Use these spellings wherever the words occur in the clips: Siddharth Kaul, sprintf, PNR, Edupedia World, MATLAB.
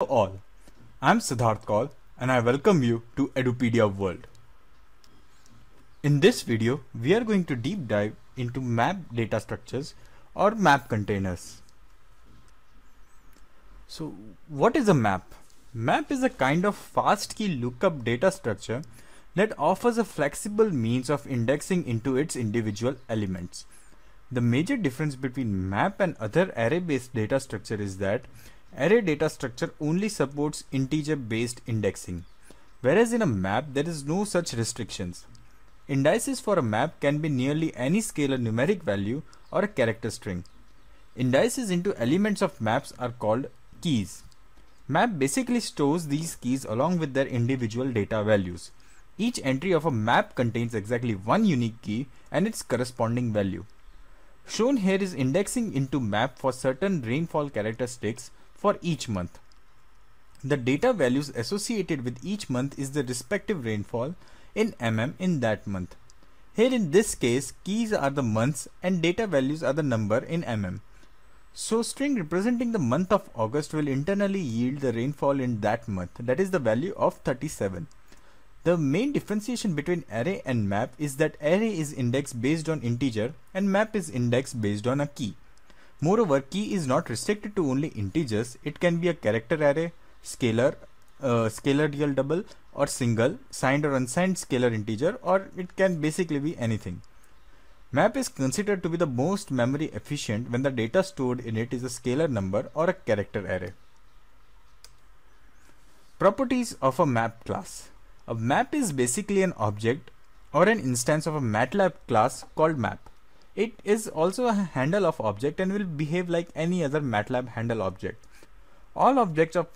Hello all, I'm Siddharth Kaul and I welcome you to Edupedia World. In this video, we are going to deep dive into map data structures or map containers. So what is a map? Map is a kind of fast key lookup data structure that offers a flexible means of indexing into its individual elements. The major difference between map and other array-based data structure is that array data structure only supports integer-based indexing, whereas in a map there is no such restrictions. Indices for a map can be nearly any scalar numeric value or a character string. Indices into elements of maps are called keys. Map basically stores these keys along with their individual data values. Each entry of a map contains exactly one unique key and its corresponding value. Shown here is indexing into map for certain rainfall characteristics for each month. The data values associated with each month is the respective rainfall in mm in that month. Here in this case, keys are the months and data values are the number in mm. So string representing the month of August will internally yield the rainfall in that month, that is the value of 37. The main differentiation between array and map is that array is indexed based on integer and map is indexed based on a key. Moreover, key is not restricted to only integers. It can be a character array, scalar real double or single, signed or unsigned scalar integer, or it can basically be anything. Map is considered to be the most memory efficient when the data stored in it is a scalar number or a character array. Properties of a map class. A map is basically an object or an instance of a MATLAB class called map. It is also a handle of object and will behave like any other MATLAB handle object. All objects of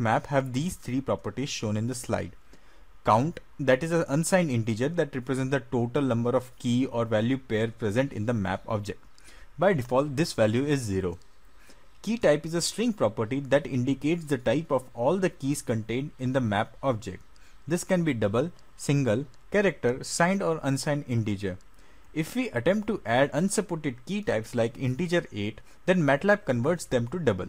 map have these three properties shown in the slide. Count, that is an unsigned integer that represents the total number of key or value pair present in the map object. By default, this value is 0. Key type is a string property that indicates the type of all the keys contained in the map object. This can be double, single, character, signed or unsigned integer. If we attempt to add unsupported key types like integer 8, then MATLAB converts them to double.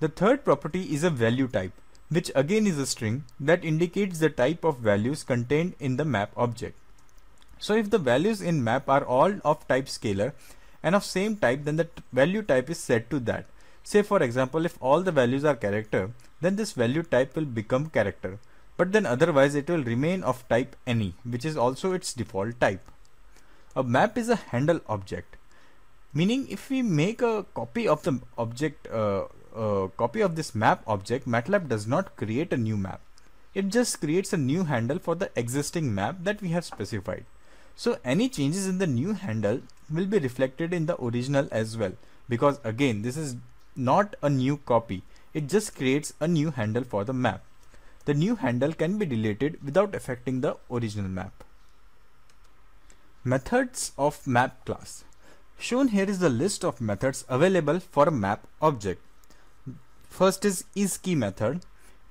The third property is a value type, which again is a string that indicates the type of values contained in the map object. So if the values in map are all of type scalar and of same type, then the value type is set to that. Say for example, if all the values are character, then this value type will become character. But then otherwise it will remain of type any, which is also its default type. A map is a handle object, meaning if we make a copy of the object, copy of this map object, MATLAB does not create a new map. It just creates a new handle for the existing map that we have specified. So any changes in the new handle will be reflected in the original as well, because again, this is not a new copy. It just creates a new handle for the map. The new handle can be deleted without affecting the original map. Methods of map class. Shown here is the list of methods available for a map object. First is isKey method.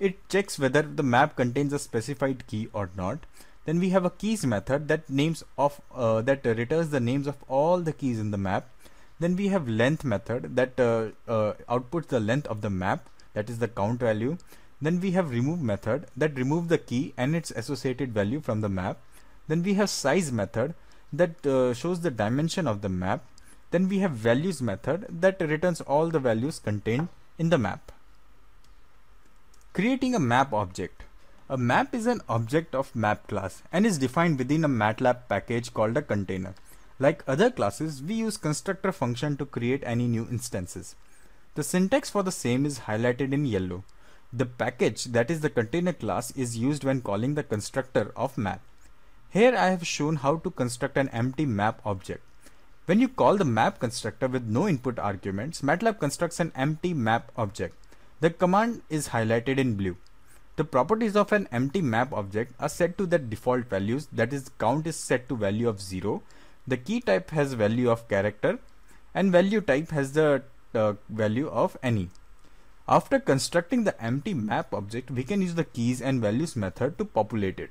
It checks whether the map contains a specified key or not. Then we have a keys method that returns the names of all the keys in the map. Then we have length method that outputs the length of the map, that is the count value. Then we have remove method that removes the key and its associated value from the map. Then we have size method that shows the dimension of the map. Then we have values method that returns all the values contained in the map. Creating a map object. A map is an object of map class and is defined within a MATLAB package called a container. Like other classes, we use constructor function to create any new instances. The syntax for the same is highlighted in yellow. The package, that is the container class, is used when calling the constructor of map. Here I have shown how to construct an empty map object. When you call the map constructor with no input arguments, MATLAB constructs an empty map object. The command is highlighted in blue. The properties of an empty map object are set to their default values, that is, count is set to value of 0, the key type has value of character, and value type has the value of any. After constructing the empty map object, we can use the keys and values method to populate it.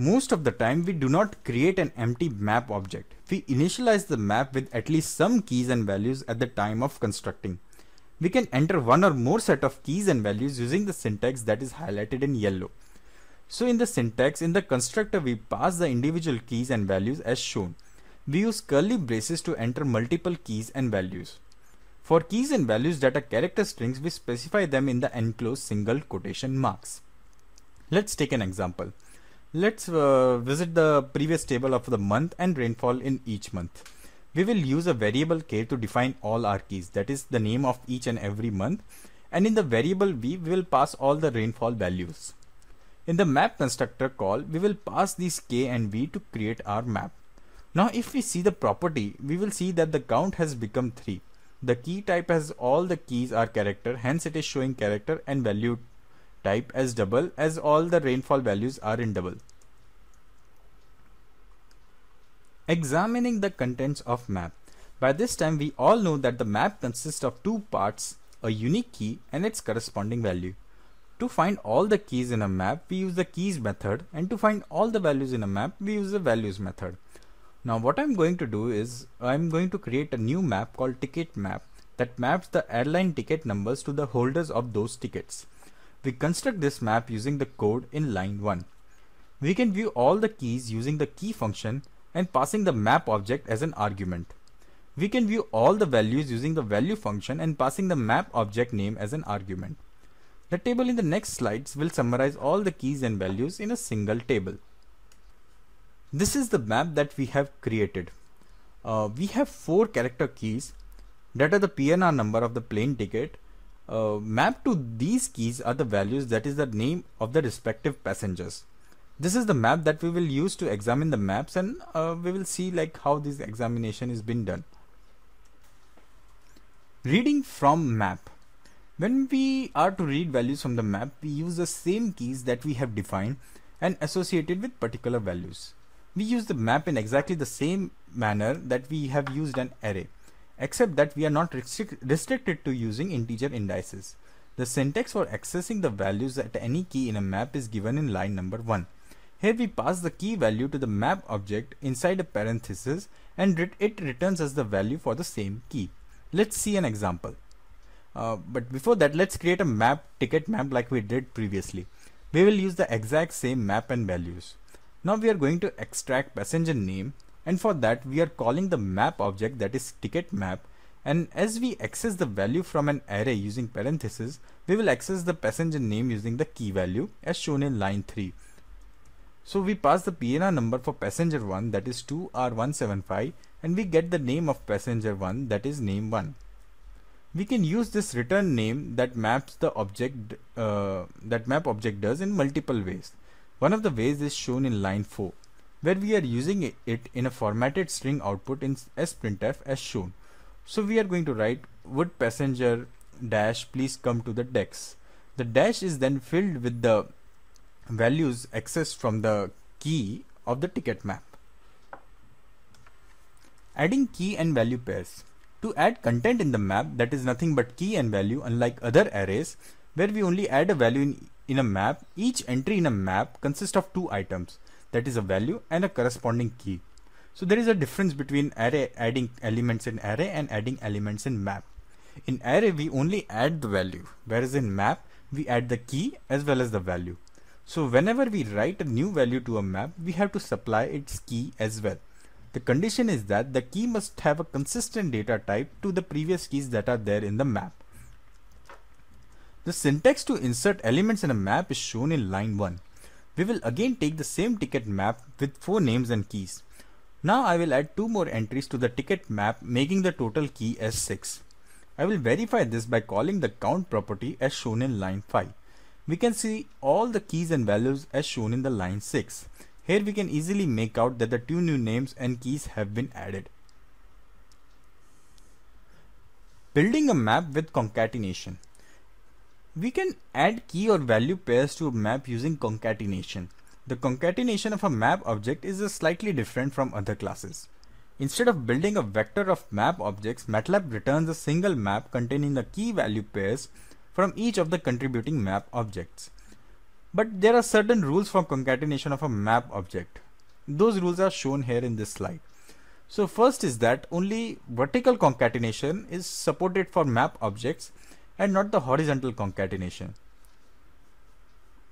Most of the time we do not create an empty map object. We initialize the map with at least some keys and values at the time of constructing. We can enter one or more set of keys and values using the syntax that is highlighted in yellow. So in the syntax, in the constructor we pass the individual keys and values as shown. We use curly braces to enter multiple keys and values. For keys and values that are character strings, we specify them in the enclosed single quotation marks. Let's take an example. Let's visit the previous table of the month and rainfall in each month. We will use a variable K to define all our keys, that is the name of each and every month, and in the variable V we will pass all the rainfall values. In the map constructor call, we will pass these K and V to create our map. Now if we see the property, we will see that the count has become 3. The key type has all the keys are character, hence it is showing character, and value type as double as all the rainfall values are in double. Examining the contents of map. By this time we all know that the map consists of two parts, a unique key and its corresponding value. To find all the keys in a map, we use the keys method, and to find all the values in a map, we use the values method. Now what I'm going to do is I'm going to create a new map called ticket map that maps the airline ticket numbers to the holders of those tickets. We construct this map using the code in line 1. We can view all the keys using the key function and passing the map object as an argument. We can view all the values using the value function and passing the map object name as an argument. The table in the next slides will summarize all the keys and values in a single table. This is the map that we have created. We have 4 character keys that are the PNR number of the plane ticket. Mapped to these keys are the values that is the name of the respective passengers. This is the map that we will use to examine the maps, and we will see like how this examination is being done. Reading from map. When we are to read values from the map, we use the same keys that we have defined and associated with particular values. We use the map in exactly the same manner that we have used an array, except that we are not restricted to using integer indices. The syntax for accessing the values at any key in a map is given in line number 1. Here we pass the key value to the map object inside a parenthesis, and it returns as the value for the same key. Let's see an example. But before that, let's create a map, ticket map, like we did previously. We will use the exact same map and values. Now we are going to extract passenger name, and for that we are calling the map object that is ticket map, and as we access the value from an array using parentheses, we will access the passenger name using the key value as shown in line 3. So we pass the PNR number for passenger 1, that is 2R175, and we get the name of passenger 1, that is name 1. We can use this return name that maps the object does in multiple ways. One of the ways is shown in line 4, where we are using it in a formatted string output in sprintf as shown. So we are going to write would passenger dash please come to the decks. The dash is then filled with the values accessed from the key of the ticket map. Adding key and value pairs. To add content in the map that is nothing but key and value, unlike other arrays where we only add a value in a map, each entry in a map consists of 2 items, that is a value and a corresponding key. So there is a difference between adding elements in array and adding elements in map. In array we only add the value, whereas in map we add the key as well as the value. So whenever we write a new value to a map, we have to supply its key as well. The condition is that the key must have a consistent data type to the previous keys that are there in the map. The syntax to insert elements in a map is shown in line 1. We will again take the same ticket map with 4 names and keys. Now I will add 2 more entries to the ticket map, making the total key as 6. I will verify this by calling the count property as shown in line 5. We can see all the keys and values as shown in the line 6. Here we can easily make out that the 2 new names and keys have been added. Building a map with concatenation. We can add key or value pairs to a map using concatenation. The concatenation of a map object is slightly different from other classes. Instead of building a vector of map objects, MATLAB returns a single map containing the key value pairs from each of the contributing map objects. But there are certain rules for concatenation of a map object. Those rules are shown here in this slide. So first is that only vertical concatenation is supported for map objects and not the horizontal concatenation.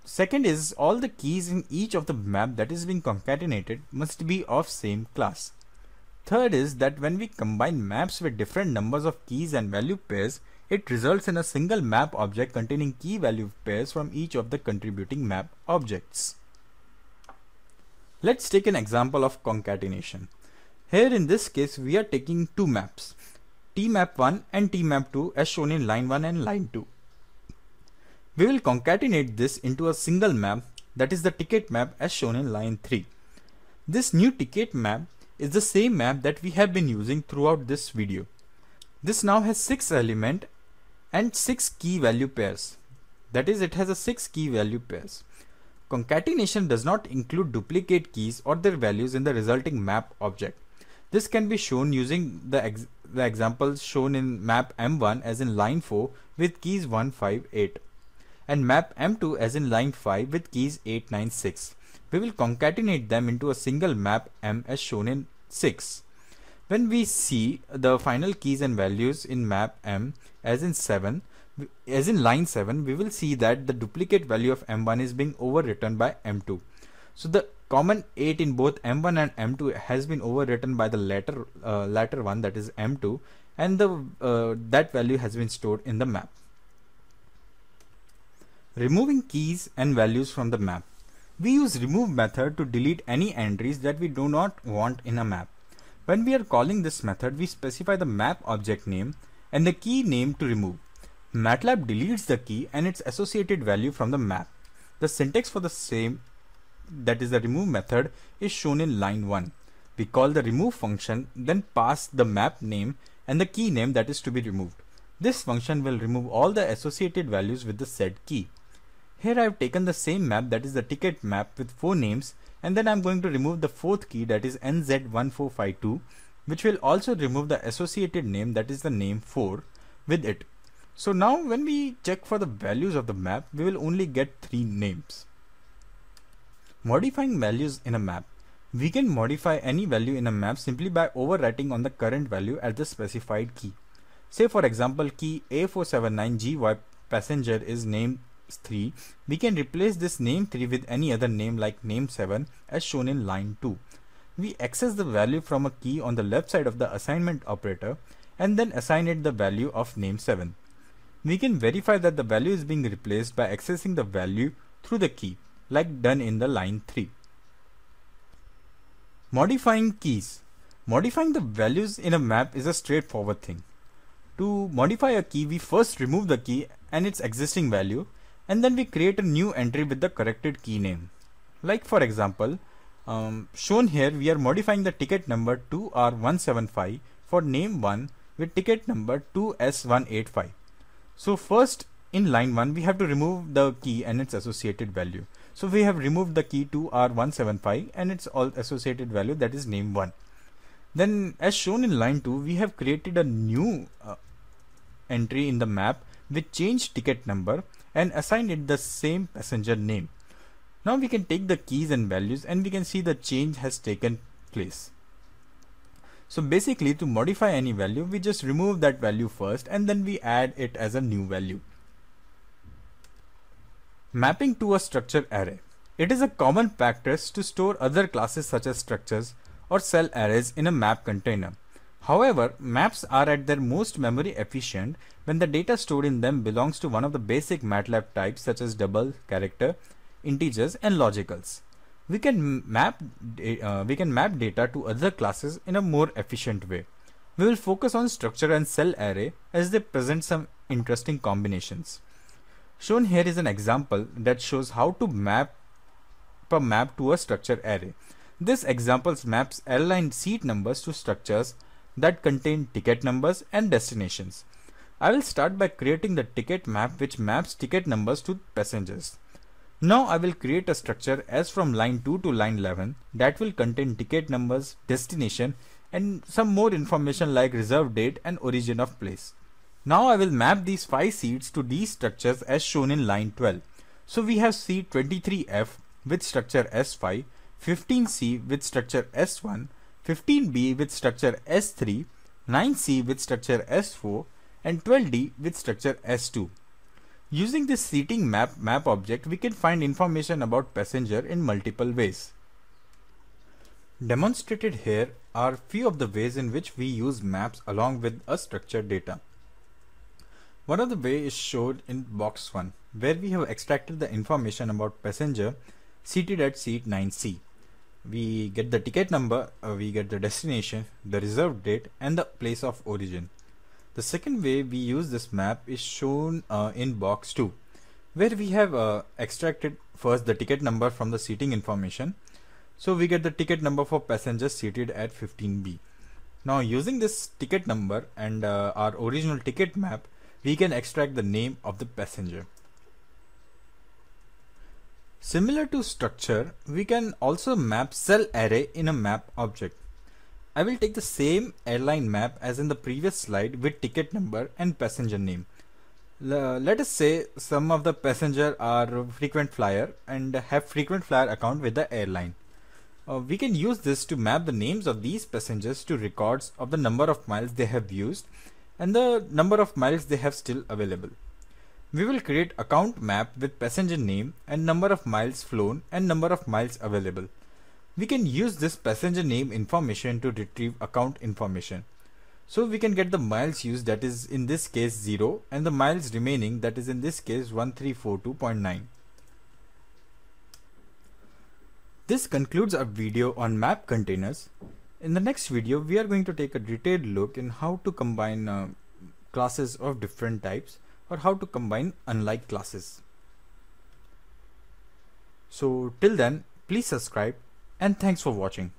Second is all the keys in each of the map that is being concatenated must be of same class. Third is that when we combine maps with different numbers of keys and value pairs, it results in a single map object containing key value pairs from each of the contributing map objects. Let's take an example of concatenation. Here in this case, we are taking two maps, tmap1 and tmap2, as shown in line 1 and line 2. We will concatenate this into a single map, that is the ticket map, as shown in line 3. This new ticket map is the same map that we have been using throughout this video. This now has 6 elements and 6 key value pairs. That is, it has a 6 key value pairs. Concatenation does not include duplicate keys or their values in the resulting map object. This can be shown using the examples shown in map M1 as in line 4 with keys 1, 5, 8 and map M2 as in line 5 with keys 8, 9, 6. We will concatenate them into a single map M as shown in 6. When we see the final keys and values in map M as in line 7, we will see that the duplicate value of M1 is being overwritten by M2. So the common 8 in both M1 and M2 has been overwritten by the latter one, that is M2, and that value has been stored in the map. Removing keys and values from the map. We use remove method to delete any entries that we do not want in a map. When we are calling this method, we specify the map object name and the key name to remove. MATLAB deletes the key and its associated value from the map. The syntax for the same, that is the remove method, is shown in line 1. We call the remove function, then pass the map name and the key name that is to be removed. This function will remove all the associated values with the said key. Here I have taken the same map, that is the ticket map, with 4 names, and then I am going to remove the 4th key, that is NZ1452, which will also remove the associated name, that is the name 4, with it. So now when we check for the values of the map, we will only get 3 names. Modifying values in a map. We can modify any value in a map simply by overwriting on the current value at the specified key. Say for example key A479GY passenger is named 3, we can replace this name 3 with any other name like name 7 as shown in line 2. We access the value from a key on the left side of the assignment operator and then assign it the value of name 7. We can verify that the value is being replaced by accessing the value through the key like done in the line 3. Modifying keys. Modifying the values in a map is a straightforward thing. To modify a key, we first remove the key and its existing value, and then we create a new entry with the corrected key name. Like for example, shown here we are modifying the ticket number 2R175 for name 1 with ticket number 2S185. So first in line 1 we have to remove the key and its associated value. So we have removed the key 2R175 and its all associated value, that is name 1. Then as shown in line 2 we have created a new entry in the map with changed ticket number and assign it the same passenger name. Now we can take the keys and values and we can see the change has taken place. So basically to modify any value, we just remove that value first and then we add it as a new value. Mapping to a structure array. It is a common practice to store other classes such as structures or cell arrays in a map container. However, maps are at their most memory efficient when the data stored in them belongs to one of the basic MATLAB types such as double, character, integers and logicals. We can map data to other classes in a more efficient way. We will focus on structure and cell array as they present some interesting combinations. Shown here is an example that shows how to map a map to a structure array. This example maps airline seat numbers to structures that contain ticket numbers and destinations. I will start by creating the ticket map which maps ticket numbers to passengers. Now I will create a structure as from line 2 to line 11 that will contain ticket numbers, destination and some more information like reserve date and origin of place. Now I will map these 5 seats to these structures as shown in line 12. So we have C23F with structure S5, 15C with structure S1, 15B with structure S3, 9C with structure S4 and 12D with structure S2. Using this seating map object, we can find information about passenger in multiple ways. Demonstrated here are few of the ways in which we use maps along with a structured data. One of the way is showed in box 1, where we have extracted the information about passenger seated at seat 9C. We get the ticket number, we get the destination, the reserved date and the place of origin. The second way we use this map is shown in box 2, where we have extracted first the ticket number from the seating information. So we get the ticket number for passengers seated at 15B. Now using this ticket number and our original ticket map, we can extract the name of the passenger. Similar to structure, we can also map cell array in a map object. I will take the same airline map as in the previous slide with ticket number and passenger name. Let us say some of the passengers are frequent flyer and have frequent flyer account with the airline. We can use this to map the names of these passengers to records of the number of miles they have used and the number of miles they have still available. We will create account map with passenger name and number of miles flown and number of miles available. We can use this passenger name information to retrieve account information. So we can get the miles used, that is in this case 0, and the miles remaining, that is in this case 1342.9. This concludes our video on map containers. In the next video, we are going to take a detailed look in how to combine classes of different types, or how to combine unlike classes. So till then, please subscribe and thanks for watching.